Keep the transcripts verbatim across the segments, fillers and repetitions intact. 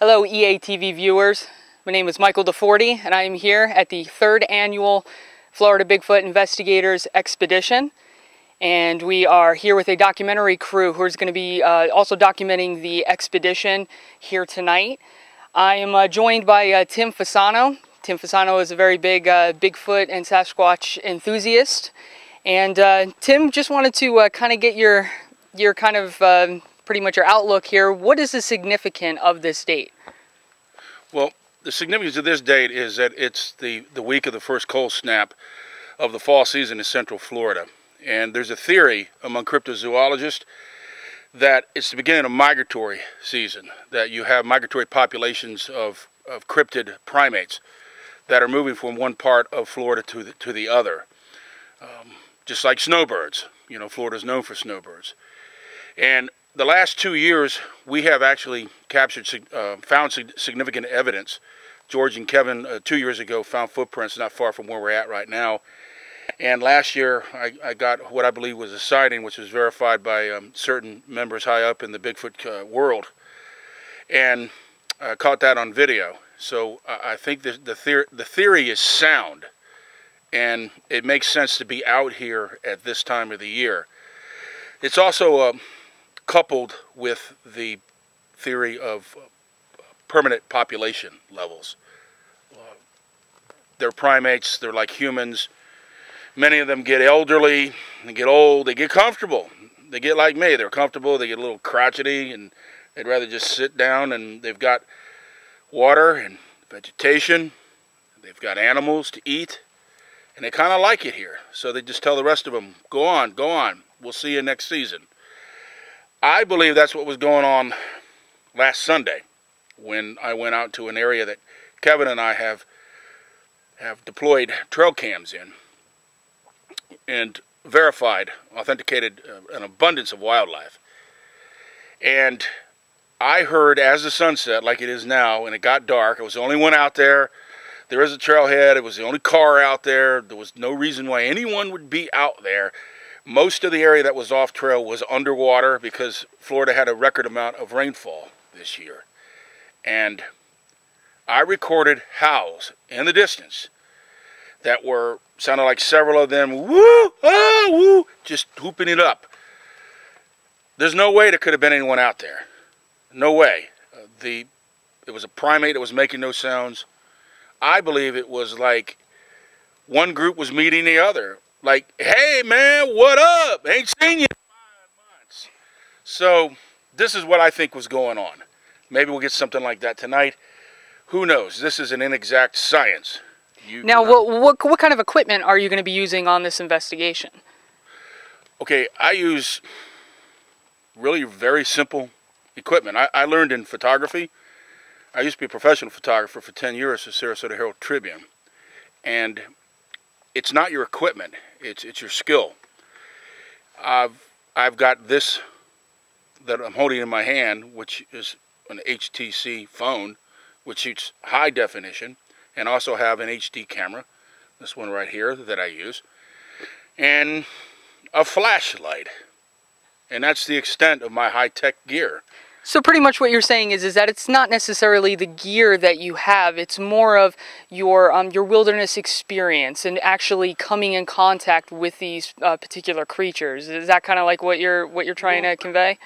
Hello E A T V viewers, my name is Michael Deforti and I am here at the third annual Florida Bigfoot Investigators Expedition, and we are here with a documentary crew who is going to be uh, also documenting the expedition here tonight. I am uh, joined by uh, Tim Fasano. Tim Fasano is a very big uh, Bigfoot and Sasquatch enthusiast, and uh, Tim, just wanted to uh, kind of get your your kind of uh, pretty much your outlook here. What is the significance of this date? Well, the significance of this date is that it's the, the week of the first cold snap of the fall season in Central Florida. And there's a theory among cryptozoologists that it's the beginning of migratory season, that you have migratory populations of, of cryptid primates that are moving from one part of Florida to the, to the other. Um, just like snowbirds. You know, Florida's known for snowbirds. And the last two years, we have actually captured, uh, found significant evidence. George and Kevin, uh, two years ago, found footprints not far from where we're at right now. And last year, I, I got what I believe was a sighting, which was verified by um, certain members high up in the Bigfoot uh, world. And I caught that on video. So uh, I think the, the, theor the theory is sound. And it makes sense to be out here at this time of the year. It's also a... Uh, coupled with the theory of permanent population levels. They're primates, they're like humans. Many of them get elderly, they get old, they get comfortable. They get like me, they're comfortable, they get a little crotchety, and they'd rather just sit down, and they've got water and vegetation, they've got animals to eat, and they kind of like it here. So they just tell the rest of them, go on, go on, we'll see you next season. I believe that's what was going on last Sunday when I went out to an area that Kevin and I have have deployed trail cams in and verified, authenticated uh, an abundance of wildlife. And I heard as the sun set, like it is now, and it got dark, I was the only one out there. There is a trailhead. It was the only car out there. There was no reason why anyone would be out there. Most of the area that was off trail was underwater because Florida had a record amount of rainfall this year. And I recorded howls in the distance that were, sounded like several of them, woo, ah, woo, just hooping it up. There's no way there could have been anyone out there. No way. Uh, the, it was a primate that was making those sounds. I believe it was like one group was meeting the other. Like, hey man, what up? Ain't seen you in five months. So this is what I think was going on. Maybe we'll get something like that tonight. Who knows? This is an inexact science. You now, what, what, what kind of equipment are you going to be using on this investigation? Okay, I use really very simple equipment. I, I learned in photography. I used to be a professional photographer for ten years at Sarasota Herald Tribune. And it's not your equipment, it's it's your skill. I've I've got this that I'm holding in my hand, which is an H T C phone, which shoots high definition, and also have an H D camera, this one right here that I use, and a flashlight. And that's the extent of my high-tech gear. So pretty much what you're saying is, is that it's not necessarily the gear that you have, it's more of your, um, your wilderness experience and actually coming in contact with these uh, particular creatures. Is that kind of like what you're, what you're trying to convey?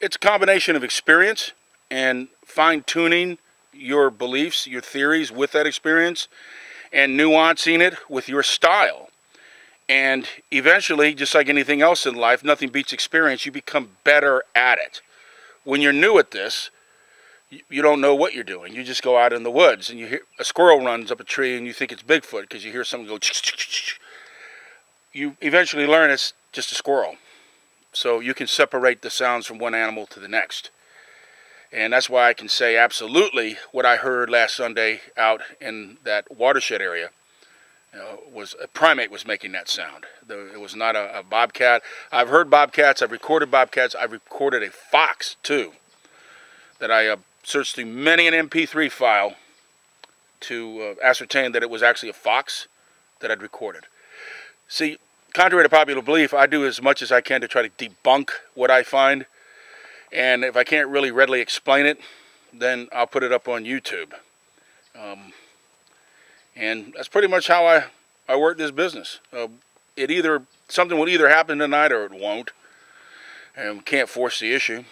It's a combination of experience and fine-tuning your beliefs, your theories with that experience, and nuancing it with your style. And eventually, just like anything else in life, nothing beats experience, you become better at it. When you're new at this, you don't know what you're doing. You just go out in the woods and you hear a squirrel runs up a tree and you think it's Bigfoot because you hear something go. You eventually learn it's just a squirrel. So you can separate the sounds from one animal to the next. And that's why I can say absolutely what I heard last Sunday out in that watershed area, you know, was a primate was making that sound. It was not a, a bobcat. I've heard bobcats. I've recorded bobcats. I've recorded a fox, too, that I uh, searched through many an M P three file to uh, ascertain that it was actually a fox that I'd recorded. See, contrary to popular belief, I do as much as I can to try to debunk what I find. And if I can't really readily explain it, then I'll put it up on YouTube. Um, and that's pretty much how I, I work this business. Uh, it either, something will either happen tonight or it won't. And we can't force the issue.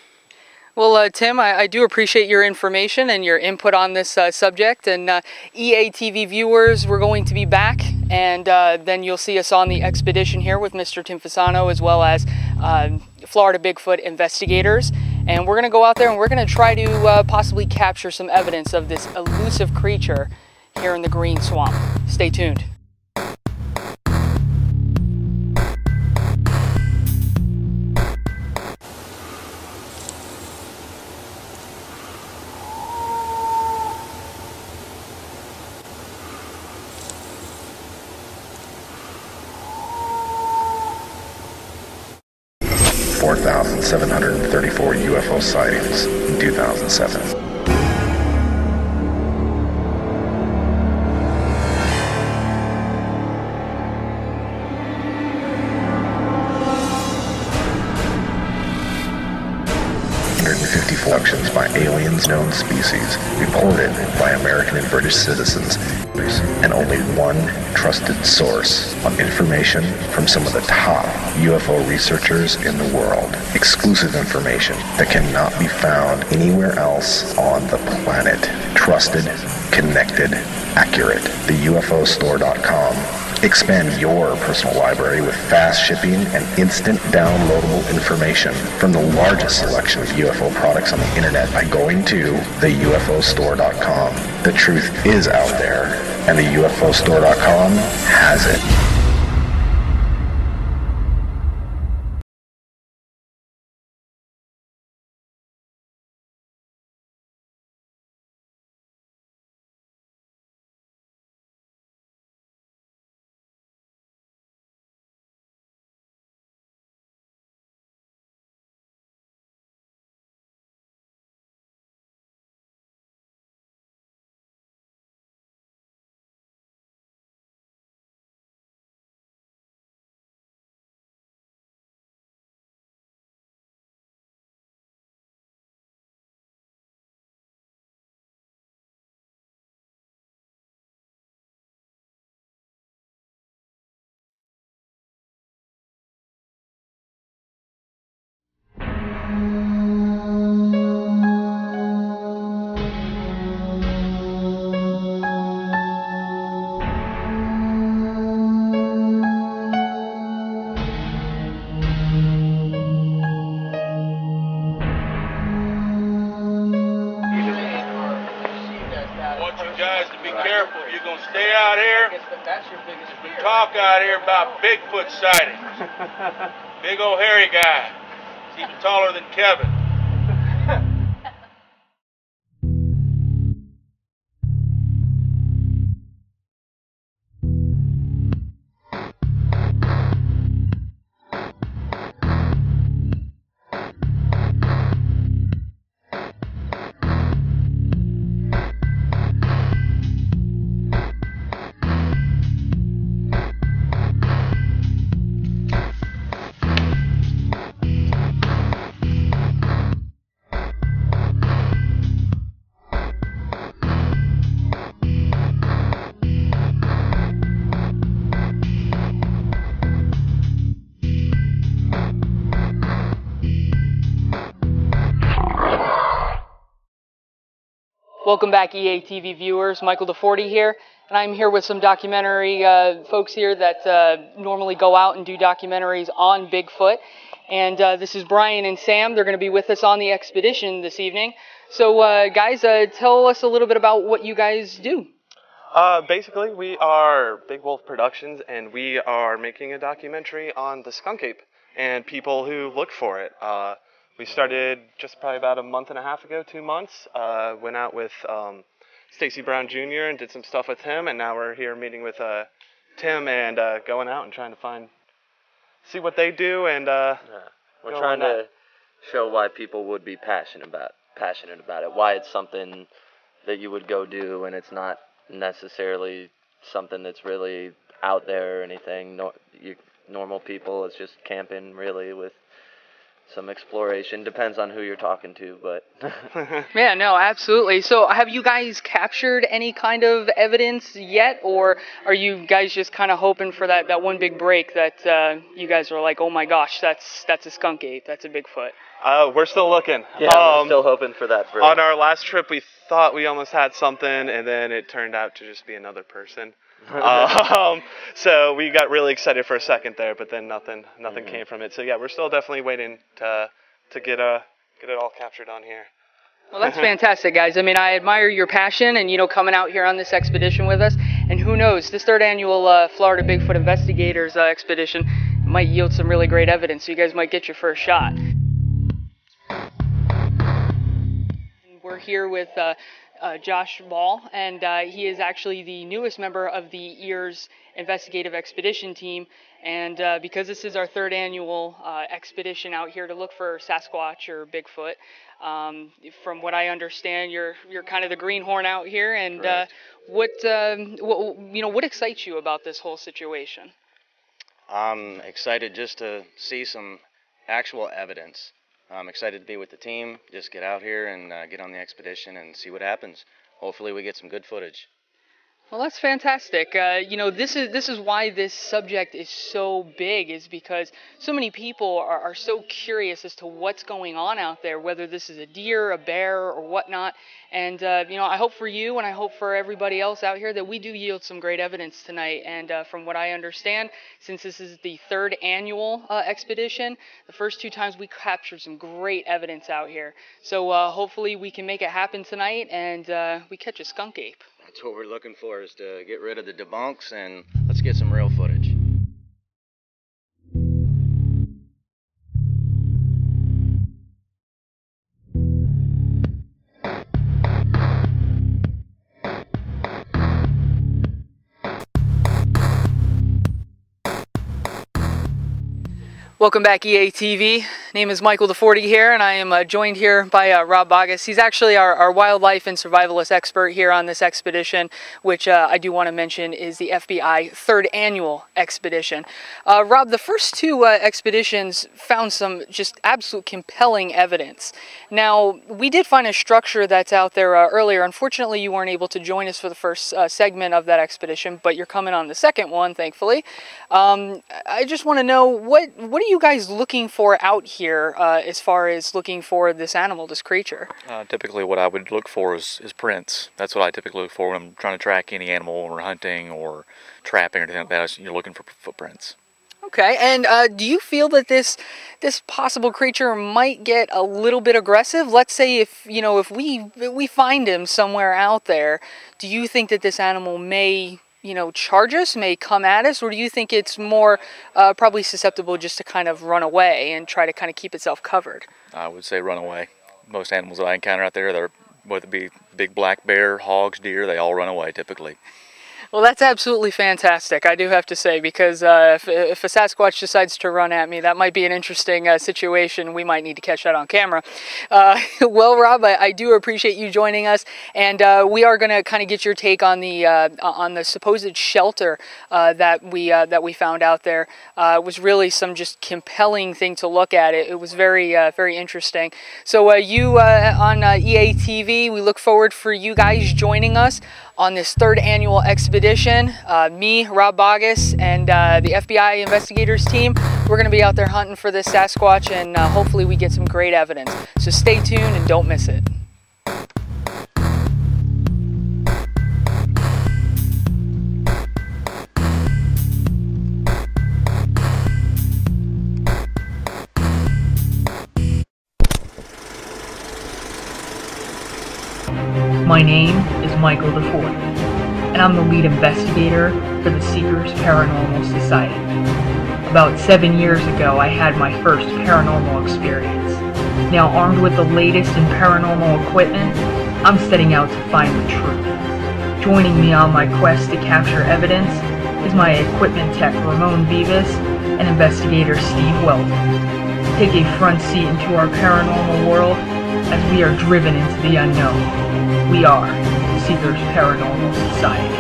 Well, uh, Tim, I, I do appreciate your information and your input on this uh, subject. And uh, E A T V viewers, we're going to be back. And uh, then you'll see us on the expedition here with Mister Tim Fasano, as well as uh, Florida Bigfoot investigators. And we're going to go out there and we're going to try to uh, possibly capture some evidence of this elusive creature here in the Green Swamp. Stay tuned. four thousand seven hundred thirty-four U F O sightings in two thousand seven. one hundred fifty abductions by aliens, known species, reported by American and British citizens, and only one trusted source on information from some of the top U F O researchers in the world. Exclusive information that cannot be found anywhere else on the planet. Trusted, connected, accurate. the U F O store dot com. Expand your personal library with fast shipping and instant downloadable information from the largest selection of U F O products on the internet by going to the U F O store dot com. The truth is out there, and the U F O store dot com has it. About Bigfoot sightings. Big old hairy guy. He's even taller than Kevin. Welcome back, E A T V viewers. Michael Deforti here, and I'm here with some documentary uh, folks here that uh, normally go out and do documentaries on Bigfoot. And uh, this is Brian and Sam. They're going to be with us on the expedition this evening. So, uh, guys, uh, tell us a little bit about what you guys do. Uh, basically, we are Big Wolf Productions, and we are making a documentary on the skunk ape and people who look for it. Uh, We started just probably about a month and a half ago, two months. Uh, went out with um, Stacy Brown Junior and did some stuff with him, and now we're here meeting with uh, Tim and uh, going out and trying to find, see what they do, and uh, yeah. We're trying to out. show why people would be passionate about passionate about it, why it's something that you would go do, and it's not necessarily something that's really out there or anything. No, you, normal people, it's just camping really with some exploration. Depends on who you're talking to, but... Yeah, no, absolutely. So have you guys captured any kind of evidence yet, or are you guys just kind of hoping for that, that one big break that uh, you guys are like, oh my gosh, that's that's a skunk ape, that's a Bigfoot? Uh, we're still looking. Yeah, um, we're still hoping for that break. On our last trip, we thought we almost had something, and then it turned out to just be another person. um, so we got really excited for a second there, but then nothing, nothing mm-hmm. came from it. So yeah, we're still definitely waiting to to get a get it all captured on here. Well, that's fantastic, guys. I mean, I admire your passion and, you know, coming out here on this expedition with us. And who knows, this third annual uh, Florida Bigfoot Investigators uh, expedition might yield some really great evidence. So you guys might get your first shot. We're here with. Uh, Uh, Josh Ball, and uh, he is actually the newest member of the E A R S investigative expedition team, and uh, because this is our third annual uh, expedition out here to look for Sasquatch or Bigfoot, um, from what I understand, you're you're kind of the greenhorn out here, and right. uh, what, um, what you know what excites you about this whole situation? I'm excited just to see some actual evidence. I'm excited to be with the team, just get out here and uh, get on the expedition and see what happens. Hopefully we get some good footage. Well, that's fantastic. Uh, you know, this is this is why this subject is so big, is because so many people are, are so curious as to what's going on out there, whether this is a deer, a bear, or whatnot. And, uh, you know, I hope for you and I hope for everybody else out here that we do yield some great evidence tonight. And uh, from what I understand, since this is the third annual uh, expedition, the first two times we captured some great evidence out here. So uh, hopefully we can make it happen tonight and uh, we catch a skunk ape. That's what we're looking for, is to get rid of the debunks and let's get some real footage. Welcome back, E A T V. My name is Michael Deforti here, and I am uh, joined here by uh, Rob Boggess. He's actually our, our wildlife and survivalist expert here on this expedition, which uh, I do want to mention is the F B I third annual expedition. Uh, Rob, the first two uh, expeditions found some just absolute compelling evidence. Now, we did find a structure that's out there uh, earlier. Unfortunately, you weren't able to join us for the first uh, segment of that expedition, but you're coming on the second one, thankfully. Um, I just want to know, what, what do you you guys looking for out here uh, as far as looking for this animal, this creature? Uh, typically what I would look for is, is prints. That's what I typically look for when I'm trying to track any animal or hunting or trapping or anything like that. You're looking for footprints. Okay, and uh, do you feel that this this possible creature might get a little bit aggressive? Let's say if you know if we if we find him somewhere out there, do you think that this animal may you know, charge us, may come at us, or do you think it's more uh, probably susceptible just to kind of run away and try to kind of keep itself covered? I would say run away. Most animals that I encounter out there, they're, whether it be big black bear, hogs, deer, they all run away typically. Well, that's absolutely fantastic, I do have to say, because uh, if, if a Sasquatch decides to run at me, that might be an interesting uh, situation. We might need to catch that on camera. Uh, well, Rob, I, I do appreciate you joining us, and uh, we are going to kind of get your take on the uh, on the supposed shelter uh, that we uh, that we found out there. Uh, it was really some just compelling thing to look at. It, it was very uh, very interesting. So uh, you uh, on uh, E A T V, we look forward for you guys joining us on this third annual expedition. Uh, me, Rob Boggess, and uh, the F B I investigators team, we're gonna be out there hunting for this Sasquatch, and uh, hopefully we get some great evidence. So stay tuned and don't miss it. My name is Michael Deforti, and I'm the lead investigator for the Seekers Paranormal Society. About seven years ago, I had my first paranormal experience. Now armed with the latest in paranormal equipment, I'm setting out to find the truth. Joining me on my quest to capture evidence is my equipment tech Ramon Beavis and investigator Steve Weldon. Take a front seat into our paranormal world as we are driven into the unknown. We are the Seekers Paranormal Society.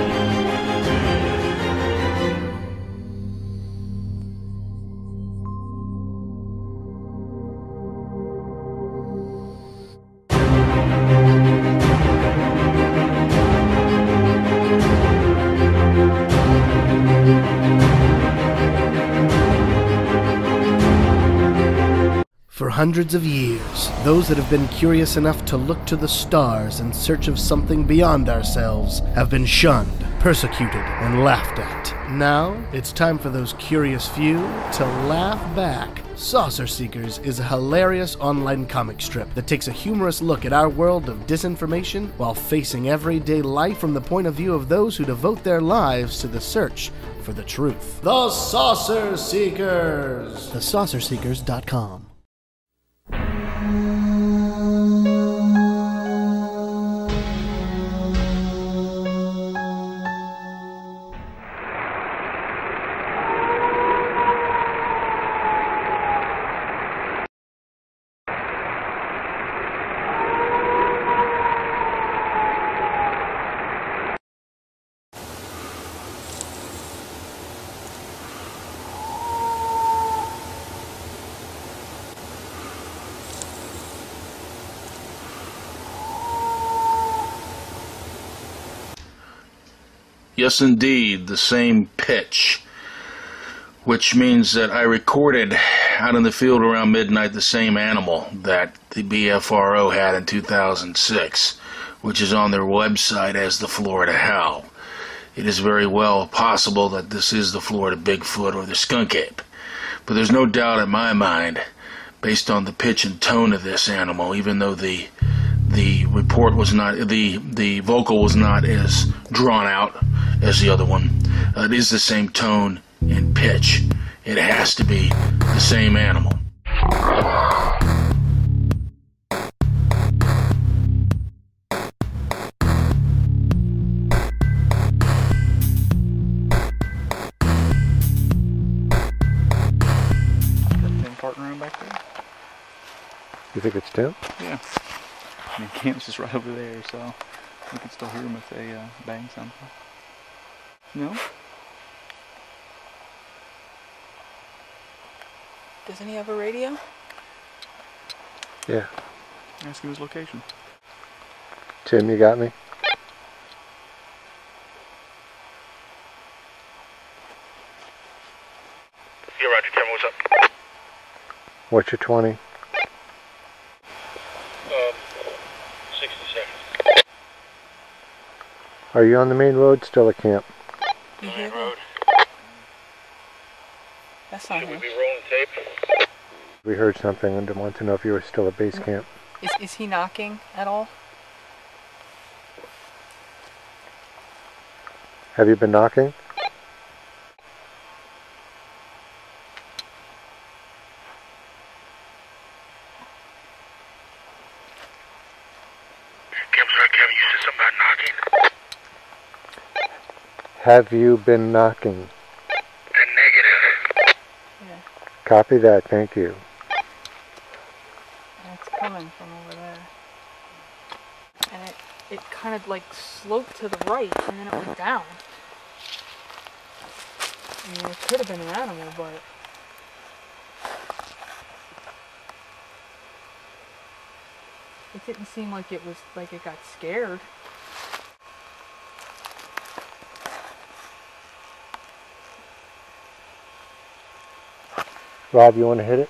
For hundreds of years, those that have been curious enough to look to the stars in search of something beyond ourselves have been shunned, persecuted, and laughed at. Now, it's time for those curious few to laugh back. Saucer Seekers is a hilarious online comic strip that takes a humorous look at our world of disinformation while facing everyday life from the point of view of those who devote their lives to the search for the truth. The Saucer Seekers! the saucer seekers dot com. Yes, indeed, the same pitch, which means that I recorded out in the field around midnight the same animal that the B F R O had in two thousand six, which is on their website as the Florida Howl. It is very well possible that this is the Florida Bigfoot or the skunk ape, but there's no doubt in my mind, based on the pitch and tone of this animal, even though the the report was not, the, the vocal was not as drawn out as the other one. Uh, it is the same tone and pitch. It has to be the same animal. Is that Tim partnering back there? You think it's Tim? Yeah. I mean, Camp's just right over there, so we can still hear them if they uh, bang something. No? Doesn't he have a radio? Yeah. Ask him his location. Tim, you got me? Yeah, Roger, Tim, what's up? What's your twenty? Are you on the main road, still at camp? The main road. That's not Should him. we be rolling tape? We heard something and want to know if you were still at base camp. Is, is he knocking at all? Have you been knocking? Have you been knocking? Negative. Yeah. Copy that, thank you. And it's coming from over there. And it, it kind of like sloped to the right and then it went down. I mean, it could have been an animal, but... It didn't seem like it was, like it got scared. Rob, you want to hit it?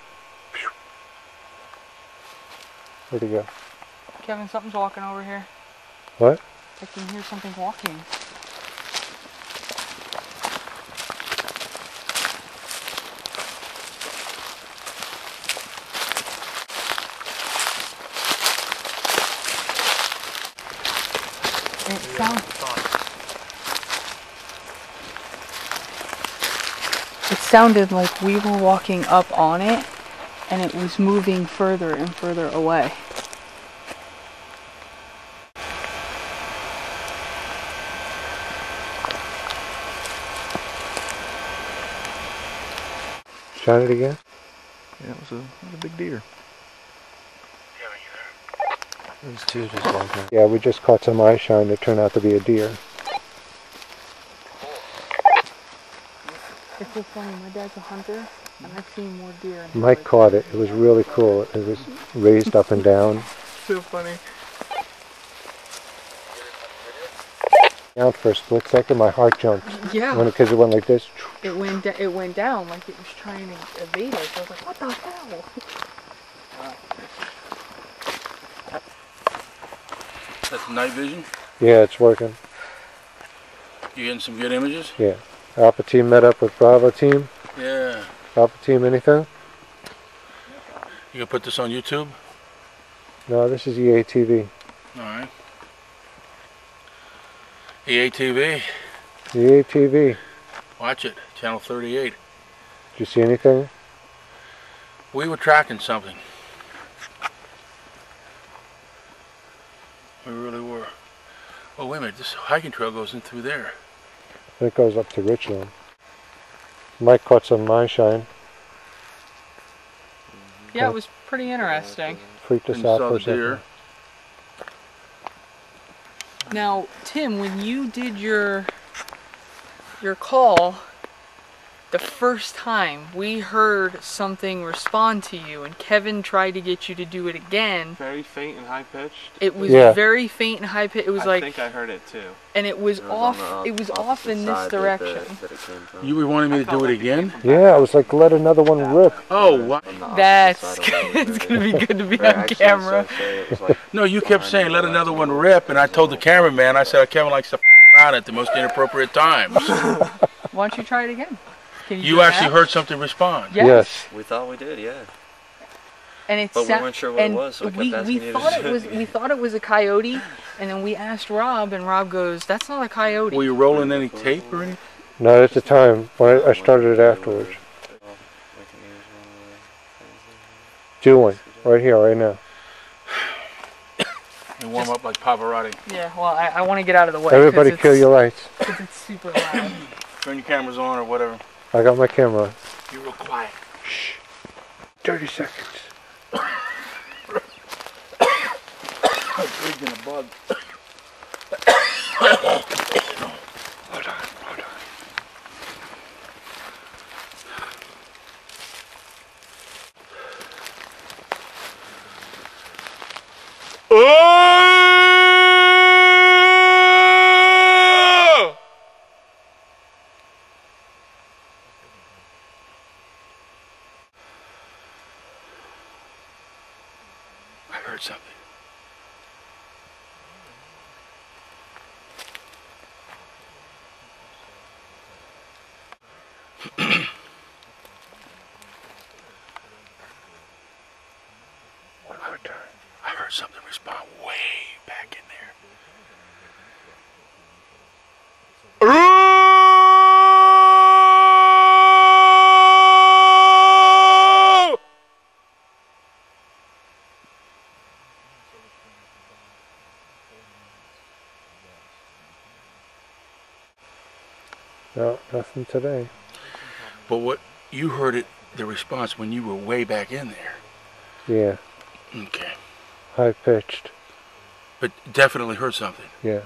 Where'd he go? Kevin, something's walking over here. What? I can hear something walking. It sounds... It sounded like we were walking up on it, and it was moving further and further away. Shot it again? Yeah, it was a, it was a big deer. These two just walked in. Yeah, we just caught some eye shine that turned out to be a deer. It's so funny, my dad's a hunter, and I've seen more deer. Mike caught it. It was really cool. It was raised up and down. So funny. Down for a split second, my heart jumped. Yeah. Because it went like this. It went, it went down like it was trying to evade us. I was like, what the hell? night vision? Yeah, it's working. You getting some good images? Yeah. Alpha Team met up with Bravo Team. Yeah. Alpha Team, anything? You gonna put this on YouTube? No, this is E A T V. All right. E A T V. E A T V. Watch it, Channel thirty-eight. Did you see anything? We were tracking something. We really were. Oh, wait a minute, this hiking trail goes in through there. I think it goes up to Richland. Mike caught some mine shine. Yeah, it was pretty interesting. Freaked us out for a second. Now, Tim, when you did your your call the first time, we heard something respond to you, and Kevin tried to get you to do it again. Very faint and high pitched. It was yeah. very faint and high pitched. It was I like. I think I heard it too. And it was, it was off. The, it was off, off in this direction. That it, that it you wanted me to do like it again? Yeah, I was like, let another one rip. Oh, what? That's it's gonna be good to be on camera. No, you kept saying let another one rip, and I told the cameraman, I said, Kevin likes to f around at the most inappropriate times. Why don't you try it again? Can you you actually that? heard something respond? Yes. yes. We thought we did, yeah. And it's but we weren't sure what it was, so we, kept we, we thought it was. We thought it was a coyote, and then we asked Rob, and Rob goes, that's not a coyote. Were you rolling any tape or anything? Not at the time. When I, I started it afterwards. Do one. Right here, right now. You warm up like Pavarotti. Yeah, well, I, I want to get out of the way. Everybody kill your lights. Because it's super loud. Turn your cameras on or whatever. I got my camera. You're real quiet. Shh. thirty seconds. I'm breathing a bug. Hold on, hold on. Oh! Something respond way back in there. Oh! No, nothing today. But what you heard it, the response when you were way back in there. Yeah. Okay. High pitched. But definitely heard something. Yeah.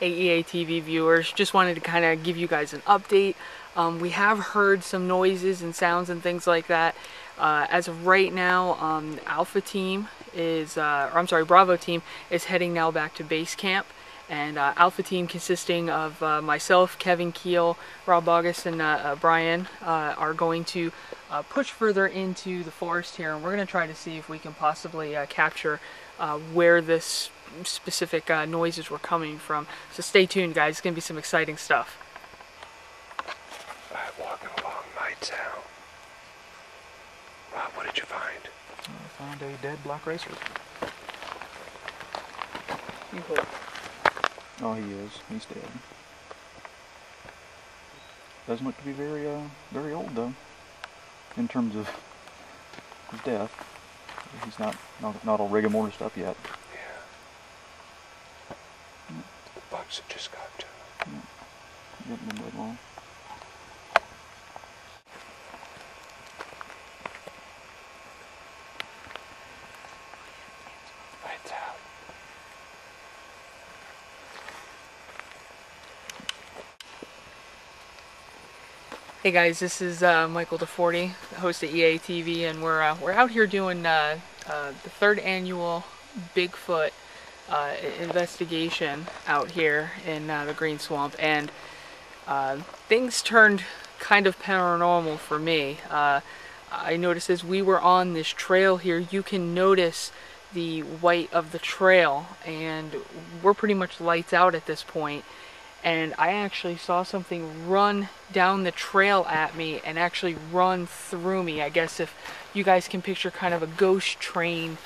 Hey, E A T V viewers, just wanted to kind of give you guys an update. Um, we have heard some noises and sounds and things like that. Uh, as of right now, um, Alpha Team is, uh, or I'm sorry, Bravo Team is heading now back to base camp. And uh, Alpha Team consisting of uh, myself, Kevin Keel, Rob Boggess, and uh, uh, Brian uh, are going to uh, push further into the forest here, and we're going to try to see if we can possibly uh, capture uh, where this specific uh, noises were coming from. So stay tuned, guys. It's going to be some exciting stuff. I'm walking along Night Town. Rob, what did you find? I found a dead black racer. You hope. Oh, he is. He's dead. Doesn't look to be very, uh, very old though, in terms of his death. He's not, not, not all rigor mortis up yet. Yeah. Mm. The bugs have just got to him. Yeah. Didn't live long. Hey guys, this is uh, Michael Deforti, host of E A T V, and we're uh, we're out here doing uh, uh, the third annual Bigfoot uh, investigation out here in uh, the Green Swamp, and uh, things turned kind of paranormal for me. Uh, I noticed as we were on this trail here, you can notice the white of the trail, and we're pretty much lights out at this point. And I actually saw something run down the trail at me and actually run through me. I guess if you guys can picture kind of a ghost train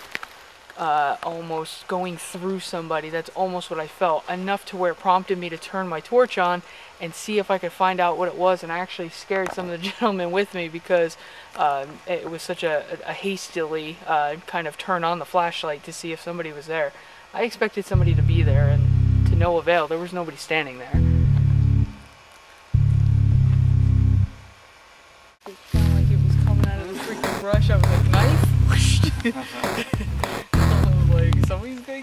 uh, almost going through somebody, that's almost what I felt. Enough to where it prompted me to turn my torch on and see if I could find out what it was. And I actually scared some of the gentlemen with me because uh, it was such a, a hastily uh, kind of turn on the flashlight to see if somebody was there. I expected somebody to be there, and no avail. There was nobody standing there. It sounded like it was coming out of the freaking brush. I was like, knife? I was like, somebody's gonna